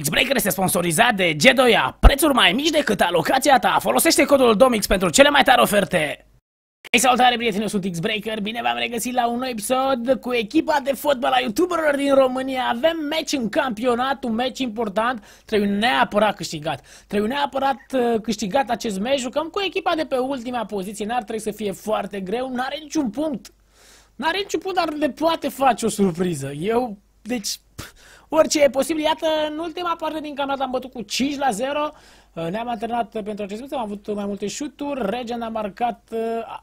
X Braker este sponsorizat de G2A. Prețuri mai mici decât alocația ta. Folosește codul DOMIX pentru cele mai tari oferte. Hei, salutare, prieteni, eu sunt X Braker. Bine v-am regăsit la un nou episod cu echipa de fotbal a youtuberilor din România. Avem meci în campionat, un meci important. Trebuie neapărat câștigat. Trebuie neapărat câștigat acest meci. Jucăm cu echipa de pe ultima poziție. N-ar trebui să fie foarte greu. N-are niciun punct. N-are niciun punct, dar le poate face o surpriză. Eu, deci... Orice e posibil, iată, în ultima parte din campionat am bătut cu 5-0, ne-am antrenat pentru acest lucru, am avut mai multe șuturi, Regen a marcat,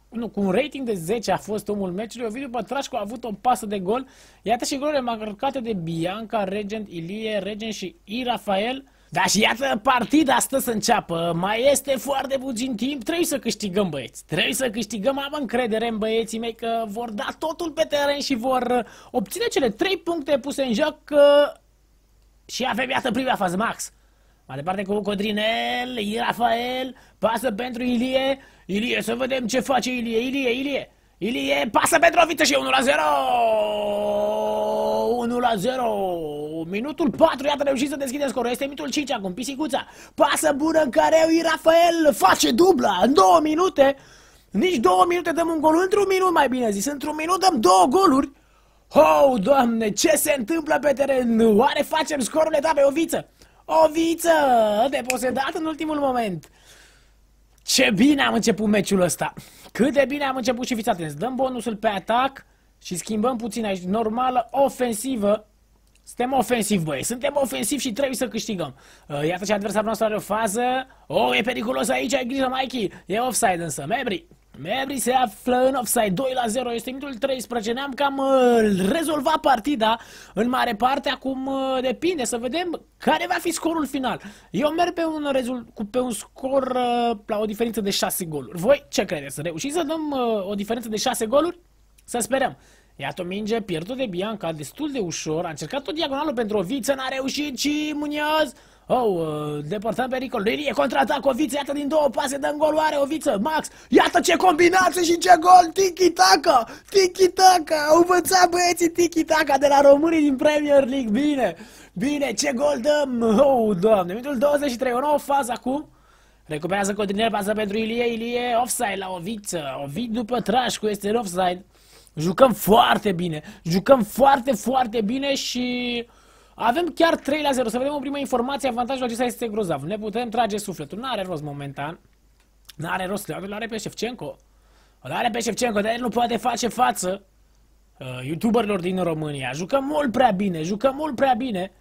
nu, cu un rating de 10 a fost omul meciului, Ovidiu Pătrașcu a avut o pasă de gol, iată și golurile marcate de Bianca, Legend, Ilie, Regen și iRaphahell. Da, și iată, partida stă să înceapă, mai este foarte puțin timp, trebuie să câștigăm, băieți, trebuie să câștigăm, am încredere în băieții mei că vor da totul pe teren și vor obține cele 3 puncte puse în joc și avem, iată, prima fază, Max. Mai departe cu Codrinel, iRaphahell, pasă pentru Ilie, Ilie, să vedem ce face Ilie, Ilie, pasă pentru Oviță și 1-0! Minutul 4, iată, reușit să deschidem scorul. Este minutul 5 acum, pisicuța. Pasă bună în careu, iRaphahell face dubla în 2 minute. Nici 2 minute dăm un gol, într-un minut mai bine zis. Într-un minut dăm 2 goluri. Oh, Doamne, ce se întâmplă pe teren? Oare facem scorul? Da, pe Oviță. Oviță, deposedat în ultimul moment. Ce bine am început meciul ăsta. Cât de bine am început și fiți atenți. Dăm bonusul pe atac și schimbăm puțin aici. Normală, ofensivă. Suntem ofensivi, băi, suntem ofensivi și trebuie să câștigăm. Iată ce adversarul nostru are o fază. Oh, e periculos aici, ai grijă, Maiki. E offside însă, Mebri se află în offside, 2-0, este minutul 13. Ne-am cam rezolvat partida în mare parte. Acum depinde să vedem care va fi scorul final. Eu merg pe un scor la o diferență de 6 goluri. Voi ce credeți? Reușiți să dăm o diferență de 6 goluri? Să sperăm. Iată o minge pierdută de Bianca, destul de ușor, a încercat tot diagonalul pentru Oviță, n-a reușit și Munoz. Oh, depărtăm pericol, Lirie contraatac, Oviță, iată din 2 pase, dăm golul, are Oviță, Max, iată ce combinație și ce gol, tiki-taka, tiki-taka, au învățat băieții tiki-taka de la românii din Premier League, bine, bine, ce gol dăm, oh, Doamne, minutul 23, o nouă fază acum. Recuperează Codrinel, pasă pentru Ilie, Ilie, offside la Oviță, Ovidiu Pătrașcu este în offside. Jucăm foarte bine, jucăm foarte bine și avem chiar 3-0. Să vedem o primă informație, avantajul acesta este grozav. Ne putem trage sufletul, n-are rost momentan. N-are rost, îl are pe Șevchenko. Îl are pe Șevchenko, dar el nu poate face față youtuberilor din România. Jucăm mult prea bine, jucăm mult prea bine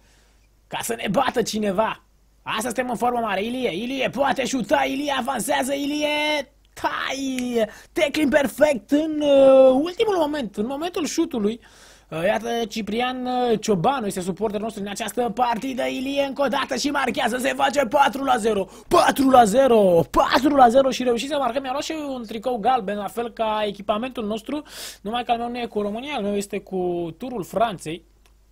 ca să ne bată cineva. Asta suntem în formă mare, Ilie, poate șuta, Ilie avansează, Ilie... Tai! Tackling perfect în ultimul moment, în momentul șutului. Iată, Ciprian Ciobanu este suporterul nostru în această partidă. Ilie încă o dată și marchează, se face 4-0. 4-0 și reușit să marcăm. Mi-a luat și un tricou galben, la fel ca echipamentul nostru, numai că al meu nu e cu România, al meu este cu turul Franței.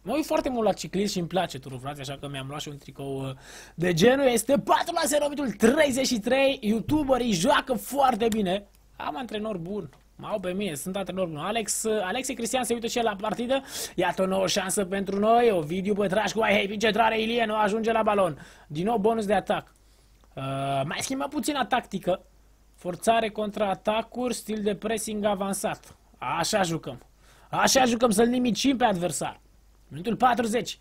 Mă uit foarte mult la ciclism și îmi place turul Franței, așa că mi-am luat și un tricou de genul. Este 4-0, minutul 33, youtuberii joacă foarte bine. Am antrenor bun, mă au pe mine, sunt antrenor bun. Alex Cristian se uită și el la partidă, iată o nouă șansă pentru noi. Ovidiu Pătrașcu, ai, hei, pincetrare, Ilie nu ajunge la balon. Din nou bonus de atac. Mai schimbă puțină tactică, forțare contra atacuri, stil de pressing avansat. Așa jucăm, să-l nimicim pe adversar. Minutul 40.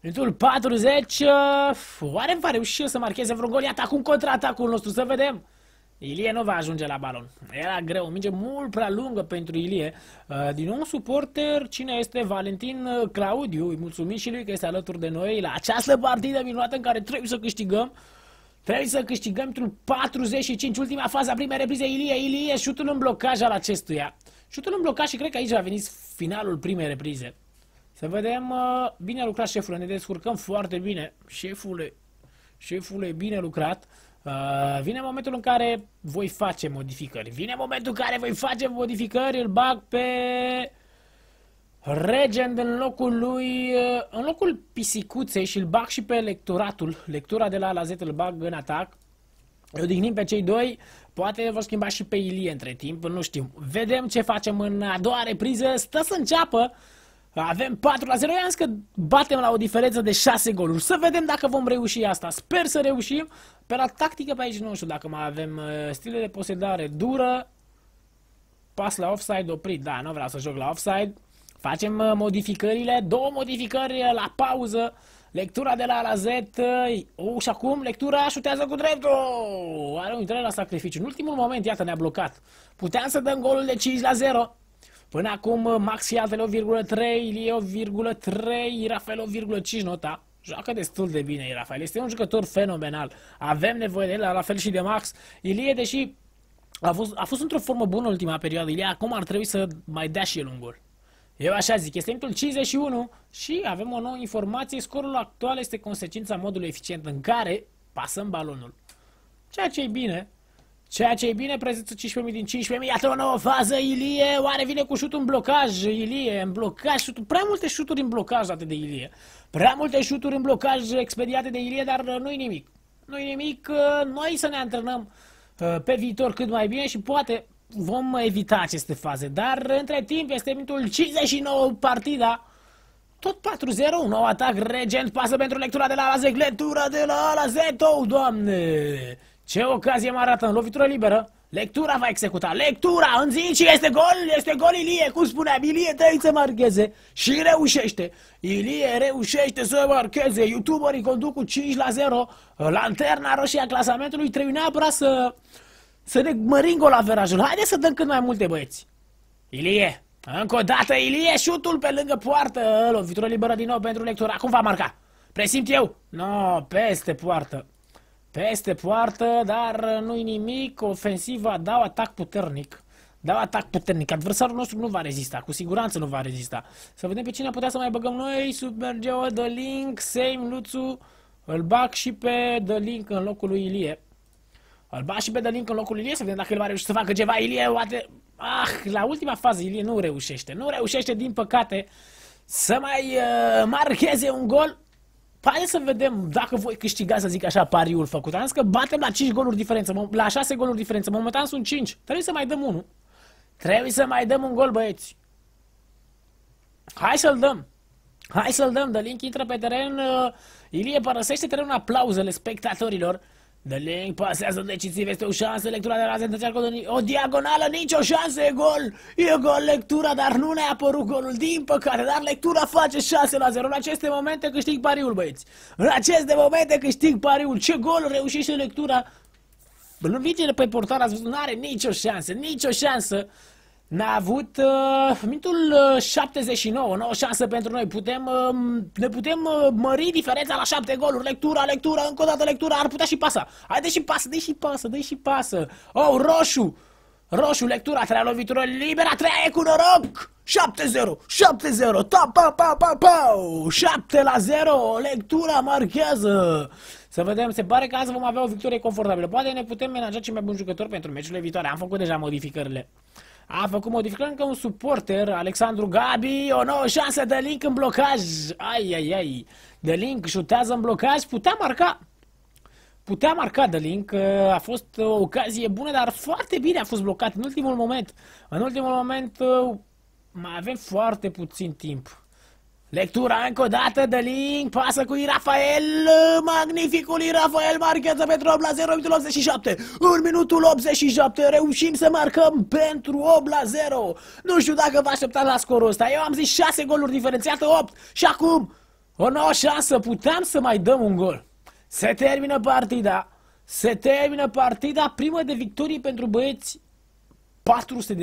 Minutul 40. Oare va reuși eu să marcheze vreun gol? Iată acum contraatacul nostru, să vedem. Ilie nu va ajunge la balon. Era greu, minge mult prea lungă pentru Ilie. Din nou un suporter, cine este? Valentin Claudiu. Îi mulțumim și lui că este alături de noi la această partidă minunată în care trebuie să câștigăm. Trebuie să câștigăm minutul 45. Ultima fază a primei reprize. Ilie, șutul în blocaj al acestuia. Șutul în blocaj și cred că aici a venit finalul primei reprize. Să vedem, bine a lucrat șeful, ne descurcăm foarte bine, șeful e bine lucrat. Vine momentul în care voi face modificări, îl bag pe Regent în locul lui, în locul pisicuței și îl bag și pe lectoratul, lectura de la Lazet îl bag în atac. Odihnim pe cei doi, poate vor schimba și pe Ilie între timp, nu știu. Vedem ce facem în a doua repriză, stă să înceapă. Avem 4-0, i-am zis că batem la o diferență de 6 goluri. Să vedem dacă vom reuși asta. Sper să reușim. Pe la tactică pe aici nu știu dacă mai avem stile de posedare dură. Pas la offside oprit. Da, nu vreau să joc la offside. Facem modificările. 2 modificări la pauză. Lectura de la Lazet. Și acum lectura șutează cu dreptul. Are o intrare la sacrificiu. În ultimul moment, iată, ne-a blocat. Puteam să dăm golul de 5-0. Până acum, Maxi Altele 0,3, Ilie 0,3, Rafael 0,5 nota. Joacă destul de bine Rafael. Este un jucător fenomenal. Avem nevoie de el, la fel și de Max. Ilie, deși a fost într-o formă bună ultima perioadă, Ilie acum ar trebui să mai dea și el un gol. Eu așa zic, este minutul 51 și avem o nouă informație. Scorul actual este consecința modului eficient în care pasăm balonul. Ceea ce e bine. Ceea ce e bine, prezență 15.000 din 15.000, iată o nouă fază, Ilie, oare vine cu șutul în blocaj, Ilie, în blocaj, șutul, prea multe șuturi în blocaj date de Ilie, prea multe șuturi în blocaj expediate de Ilie, dar nu-i nimic, nu-i nimic, noi să ne antrenăm pe viitor cât mai bine și poate vom evita aceste faze, dar între timp este minutul 59 partida. Tot 4-0, un nou atac, Regen pasă pentru lectura de la Lazet, lectura de la Lazet, oh, Doamne! Ce ocazie mă arată în lovitură liberă. Lectura va executa. Lectura în zi este gol. Este gol Ilie. Cum spuneam, Ilie trebuie să marcheze. Și reușește. Ilie reușește să marcheze. YouTuberii conduc cu 5-0. Lanterna roșie a clasamentului. Trebuie neapărat să ne mărim gol averajul. Haideți să dăm cât mai multe, băieți. Ilie. Încă o dată Ilie. Șutul pe lângă poartă. Lovitură liberă din nou pentru lectura. Acum va marca. Presimt eu. No, peste poartă. Peste poartă, dar nu-i nimic, ofensiva, dau atac puternic. Dau atac puternic, adversarul nostru nu va rezista, cu siguranță nu va rezista. Să vedem pe cine putea să mai băgăm noi, Supergeo, The Link, Same, Luțu, îl bag și pe The Link în locul lui Ilie. Îl bag și pe The Link în locul lui Ilie, să vedem dacă el va reuși să facă ceva, Ilie, oate... Ah, la ultima fază Ilie nu reușește, nu reușește din păcate să mai marcheze un gol. Haideți să vedem dacă voi câștiga, să zic așa, pariul făcut. Am zis că batem la 5 goluri diferență, la 6 goluri diferență. Momentan sunt 5. Trebuie să mai dăm unul. Trebuie să mai dăm un gol, băieți. Hai să-l dăm. Hai să-l dăm. The Link intră pe teren. Ilie părăsește terenul, aplauzele spectatorilor. The Link pasează decisiv, este o șansă, lectura de la Zentăcearcă, o diagonală, nicio șansă, e gol, e gol lectura, dar nu ne-a apărut golul, din păcate, dar lectura face 6-0, în aceste momente câștig pariul, băieți, în aceste momente câștig pariul, ce gol reușește lectura, învingere pe portar, ați văzut, nu are nicio șansă, nicio șansă, n-a avut minutul 79, o nouă șansă pentru noi, putem, ne putem mări diferența la 7 goluri, lectura, lectura, încă o dată lectura, ar putea și pasa, haide și pasă, dă și pasă, dă și pasă, oh, roșu, roșu, lectura, treia lovitură liberă, treia e cu noroc, 7-0, 7-0, ta, pa, pa, pa, pa, 7-0, lectura marchează. Să vedem, se pare că azi vom avea o victorie confortabilă, poate ne putem menaja cei mai buni jucători pentru meciurile viitoare, am făcut deja modificările. A făcut modificări încă un suporter, Alexandru Gabi, o nouă șansă, The Link în blocaj, ai, The Link șutează în blocaj, putea marca The Link, a fost o ocazie bună, dar foarte bine a fost blocat în ultimul moment, mai avem foarte puțin timp. Lectura încă o dată, The Link pasă cu iRaphahell, magnificul iRaphahell marchează pentru 8-0, minutul 87, în minutul 87 reușim să marcăm pentru 8-0, nu știu dacă vă așteptați la scorul ăsta, eu am zis 6 goluri diferențiate, 8 și acum o nouă șansă, puteam să mai dăm un gol, se termină partida, se termină partida, primă de victorie pentru băieți, 400.000,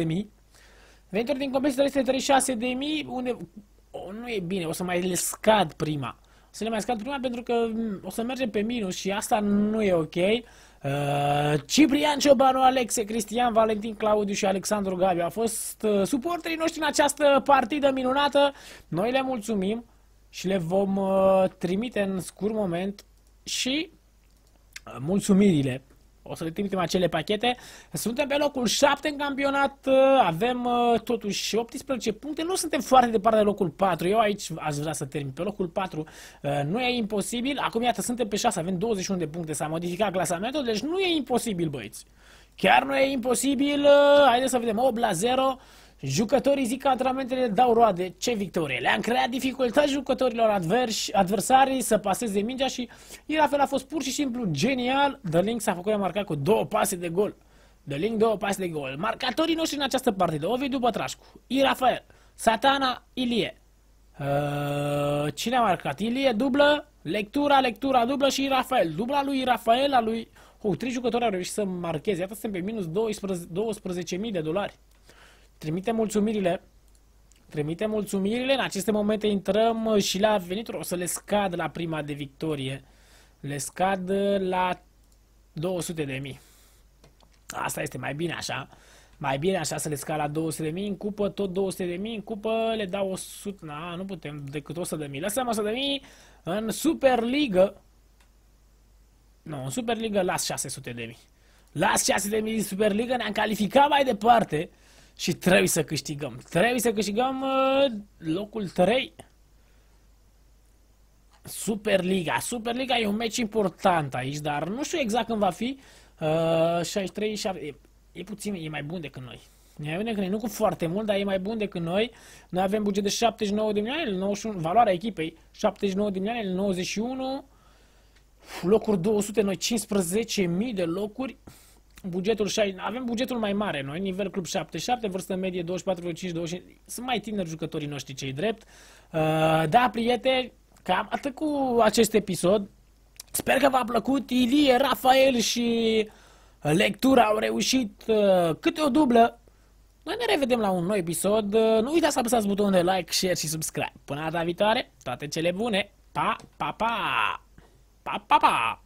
venituri din competiție 336.000, unde... nu e bine, o să mai le scad prima. O să le mai scad prima pentru că o să mergem pe minus și asta nu e ok. Ciprian Ciobanu, Alex Cristian, Valentin Claudiu și Alexandru Gabiu au fost suporterii noștri în această partidă minunată. Noi le mulțumim și le vom trimite în scurt moment și mulțumirile. O să le trimitem acele pachete. Suntem pe locul 7 în campionat. Avem totuși 18 puncte. Nu suntem foarte departe de locul 4. Eu aici aș vrea să termin. Pe locul 4 nu e imposibil. Acum iată, suntem pe 6. Avem 21 de puncte. S-a modificat clasamentul. Deci nu e imposibil, băieți. Chiar nu e imposibil. Haideți să vedem. 8-0. Jucătorii zic că antrenamentele dau roade. Ce victorie! Le-am creat dificultăți jucătorilor adversarii să paseze mingea și iRaphahell a fost pur și simplu genial. The Link s-a făcut marcat cu 2 pase de gol. The Link 2 pase de gol. Marcatorii noștri în această partidă: Ovidiu Pătrașcu, iRaphahell, Satana, Ilie. Cine a marcat? Ilie dublă, lectura dublă și iRaphahell. Dubla lui iRaphahell, a lui... 3 jucători au reușit să marcheze. Iată, suntem pe minus $12.000. Trimite mulțumirile. Trimite mulțumirile. În aceste momente intrăm și la venituri. O să le scad la prima de victorie. Le scad la 200.000. Asta este mai bine așa. Mai bine așa să le scad la 200.000. În cupă tot 200.000. În cupă le dau 100. Na, nu putem decât 100.000. Lăsăm 100.000 în Superligă. Nu, în Superligă las 600.000. Las 600.000 din Superligă. Ne-am calificat mai departe. Și trebuie să câștigăm. Trebuie să câștigăm locul 3. Superliga. Superliga e un meci important aici, dar nu știu exact când va fi. 63, 7, e puțin, e mai bun decât noi. Nu cu foarte mult, dar e mai bun decât noi. Noi avem buget de 79 de milioane, 91, valoarea echipei 79 de milioane, 91 locuri 200, noi 15.000 de locuri. Bugetul 6, avem bugetul mai mare noi, nivel club 77, vârstă medie 24,5-25, sunt mai tineri jucătorii noștri, cei drept. Da, prieteni, cam atât cu acest episod. Sper că v-a plăcut. Ilie, Rafael și Lectura au reușit câte o dublă. Noi ne revedem la un nou episod. Nu uitați să apăsați butonul de like, share și subscribe. Până data viitoare, toate cele bune. Pa, pa, pa! Pa, pa, pa!